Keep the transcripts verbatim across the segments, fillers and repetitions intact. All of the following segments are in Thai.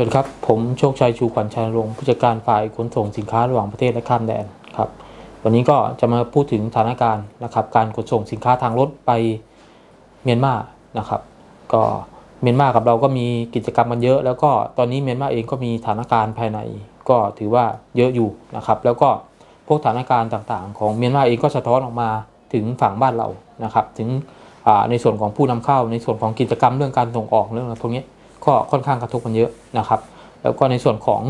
สวัสดีครับผมโชคชัยชูขวัญชัยนรงค์ผู้จัดการฝ่ายขนส่งสินค้าระหว่างประเทศและข้ามแดนครับวันนี้ก็จะมาพูดถึงสถานการณ์นะครับการขนส่งสินค้าทางรถไปเมียนมานะครับก็เมียนมากับเราก็มีกิจกรรมกันเยอะแล้วก็ตอนนี้เมียนมาเองก็มีสถานการณ์ภายในก็ถือว่าเยอะอยู่นะครับแล้วก็พวกสถานการณ์ต่างๆของเมียนมาเองก็สะท้อนออกมาถึงฝั่งบ้านเรานะครับถึงในส่วนของผู้นำเข้าในส่วนของกิจกรรมเรื่องการส่งออกเรื่องอะไรพวกนี้ก็ค่อนข้างกระทบกันเยอะนะครับแล้วก็ในส่วนของ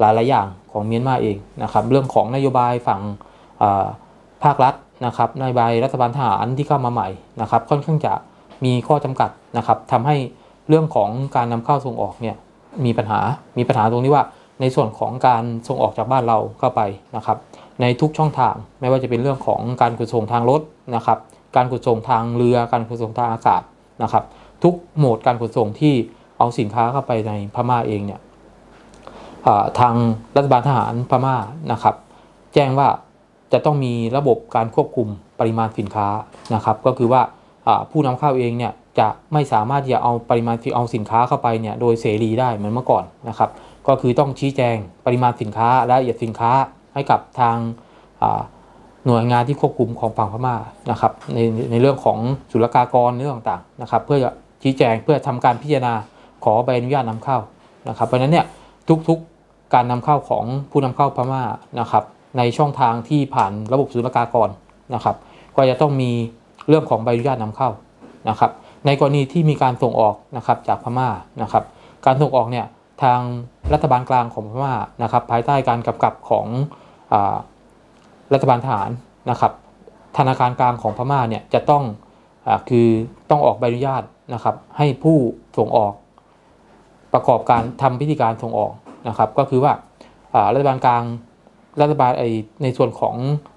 หลายๆอย่างของเมียนมาเองนะครับเรื่องของนโยบายฝั่งภาครัฐนะครับนโยบายรัฐบาลทหารที่เข้ามาใหม่นะครับค่อนข้างจะมีข้อจำกัดนะครับทำให้เรื่องของการนำเข้าส่งออกเนี่ยมีปัญหามีปัญหาตรงนี้ว่าในส่วนของการส่งออกจากบ้านเราเข้าไปนะครับในทุกช่องทางไม่ว่าจะเป็นเรื่องของการขนส่งทางรถนะครับการขนส่งทางเรือการขนส่งทางอากาศนะครับทุกโหมดการขนส่งที่เอาสินค้าเข้าไปในพม่าเองเนี่ยทางรัฐบาลทหารพม่านะครับแจ้งว่าจะต้องมีระบบการควบคุมปริมาณสินค้านะครับก็คือว่าผู้นำเข้าเองเนี่ยจะไม่สามารถจะเอาปริมาณที่เอาสินค้าเข้าไปเนี่ยโดยเสรีได้เหมือนเมื่อก่อนนะครับก็คือต้องชี้แจงปริมาณสินค้าและรายละเอียดสินค้าให้กับทางหน่วยงานที่ควบคุมของฝั่งพม่านะครับในในเรื่องของศุลกากรเรื่องต่างๆนะครับเพื่อชี้แจงเพื่อทำการพิจารณาขอใบอนุญาตนำเข้านะครับเพราะฉะนั้นเนี่ยทุกๆการนำเข้าของผู้นำเข้าพม่านะครับในช่องทางที่ผ่านระบบศุลกากรนะครับก็จะต้องมีเรื่องของใบอนุญาตนำเข้านะครับในกรณีที่มีการส่งออกนะครับจากพม่านะครับการส่งออกเนี่ยทางรัฐบาลกลางของพม่านะครับภายใต้การกำกับของรัฐบาลทหารนะครับธนาคารกลางของพม่าเนี่ยจะต้องคือต้องออกใบอนุญาตนะครับให้ผู้ส่งออกประกอบการทำพิธีการส่งออกนะครับก็คือว่ารัฐบาลกลางรัฐบาลไอในส่วนของ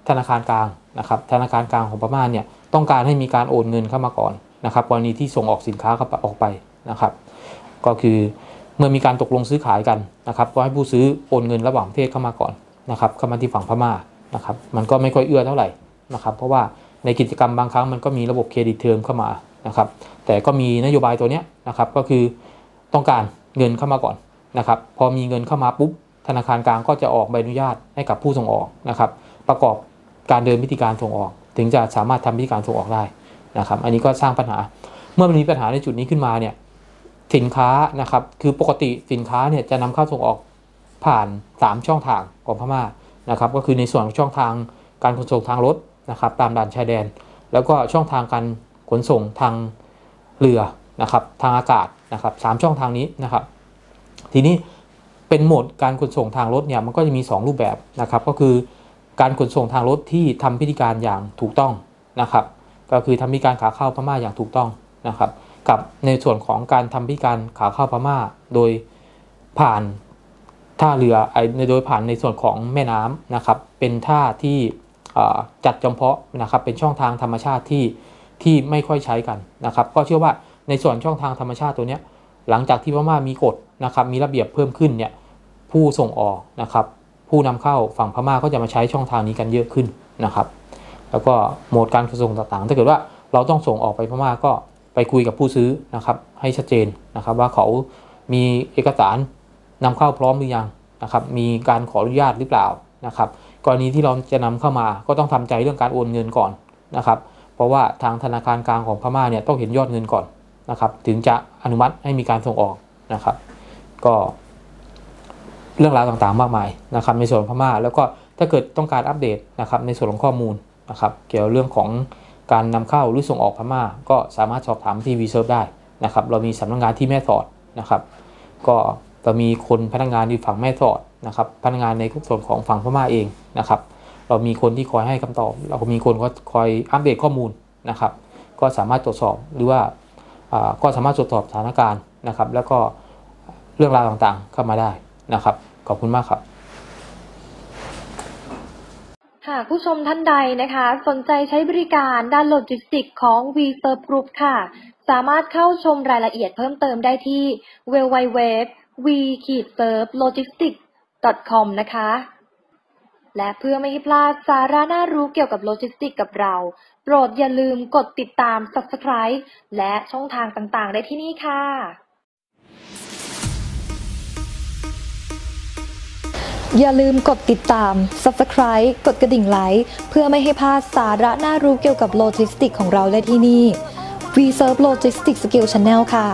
ธนาคารกลางนะครับธนาคารกลางของพม่าเนี่ยต้องการให้มีการโอนเงินเข้ามาก่อนนะครับกรณีที่ส่งออกสินค้าออกไปนะครับก็คือเมื่อมีการตกลงซื้อขายกันนะครับก็ให้ผู้ซื้อโอนเงินระหว่างประเทศเข้ามาก่อนนะครับเข้ามาที่ฝั่งพม่านะครับมันก็ไม่ค่อยเอื้อเท่าไหร่นะครับเพราะว่าในกิจกรรมบางครั้งมันก็มีระบบเครดิตเทอมเข้ามานะครับแต่ก็มีนโยบายตัวเนี้ยนะครับก็คือต้องการเงินเข้ามาก่อนนะครับพอมีเงินเข้ามาปุ๊บธนาคารกลางก็จะออกใบอนุญาตให้กับผู้ส่งออกนะครับประกอบการเดินพิธีการส่งออกถึงจะสามารถทำพิธีการส่งออกได้นะครับอันนี้ก็สร้างปัญหาเมื่อมันมีปัญหาในจุดนี้ขึ้นมาเนี่ยสินค้านะครับคือปกติสินค้าเนี่ยจะนำเข้าส่งออกผ่านสามช่องทางของพม่านะครับก็คือในส่วนของช่องทางการขนส่งทางรถนะครับตามด่านชายแดนแล้วก็ช่องทางการขนส่งทางเรือนะครับทางอากาศนะครับสามช่องทางนี้นะครับทีนี้เป็นโหมดการขนส่งทางรถเนี่ยมันก็จะมีสองรูปแบบนะครับก็คือการขนส่งทางรถที่ทำพิธีการอย่างถูกต้องนะครับก็คือทำพิธีการขาเข้าพม่าอย่างถูกต้องนะครับกับในส่วนของการทำพิธีการขาเข้าพม่าโดยผ่านท่าเรือโดยผ่านในส่วนของแม่น้ำนะครับเป็นท่าที่จัดจำเพาะนะครับเป็นช่องทางธรรมชาติที่ที่ไม่ค่อยใช้กันนะครับก็เชื่อว่าในส่วนช่องทางธรรมชาติตัวนี้หลังจากที่พม่ามีกฎนะครับมีระเบียบเพิ่มขึ้นเนี่ยผู้ส่งออกนะครับผู้นำเข้าฝั่งพม่าก็จะมาใช้ช่องทางนี้กันเยอะขึ้นนะครับแล้วก็โหมดการขนส่งต่างๆถ้าเกิดว่าเราต้องส่งออกไปพม่าก็ไปคุยกับผู้ซื้อนะครับให้ชัดเจนนะครับว่าเขามีเอกสารนำเข้าพร้อมหรือยังนะครับมีการขออนุญาตหรือเปล่านะครับกรณีที่เราจะนำเข้ามาก็ต้องทำใจเรื่องการโอนเงินก่อนนะครับเพราะว่าทางธนาคารกลางของพม่าเนี่ยต้องเห็นยอดเงินก่อนนะครับถึงจะอนุมัติให้มีการส่งออกนะครับก็เรื่องราวต่างๆมากมายนะครับในส่วนของพม่าแล้วก็ถ้าเกิดต้องการอัปเดตนะครับในส่วนของข้อมูลนะครับเกี่ยวเรื่องของการนำเข้าหรือส่งออกพม่าก็สามารถสอบถามที่ วี เซิร์ฟ ได้นะครับเรามีสำนักงานที่แม่สอดนะครับก็เรามีคนพนักงานอยู่ฝั่งแม่สอดนะครับพนักงานในส่วนของฝั่งพม่าเองนะครับเรามีคนที่คอยให้คำตอบเรามีคนคอยอัปเดตข้อมูลนะครับก็สามารถตรวจสอบหรือว่าก็สามารถตรวจสอบสถานการณ์นะครับแล้วก็เรื่องราวต่างๆเข้ามาได้นะครับขอบคุณมากครับหากผู้ชมท่านใดนะคะสนใจใช้บริการด้านโลจิสติกส์ของ วี เซิร์ฟ Group ค่ะสามารถเข้าชมรายละเอียดเพิ่มเติมได้ที่ ดับเบิลยู ดับเบิลยู ดับเบิลยู ดอท วี เซิร์ฟโลจิสติกส์ ดอท คอม นะคะและเพื่อไม่ให้พลาดสาระน่ารู้เกี่ยวกับโลจิสติกส์กับเราโปรดอย่าลืมกดติดตาม ซับสไครบ์ และช่องทางต่างๆได้ที่นี่ค่ะ อย่าลืมกดติดตาม ซับสไครบ์ กดกระดิ่งไลค์เพื่อไม่ให้พลาดสาระน่ารู้เกี่ยวกับโลจิสติกส์ของเราได้ที่นี่ วี เซิร์ฟ Logistics Skill Channel ค่ะ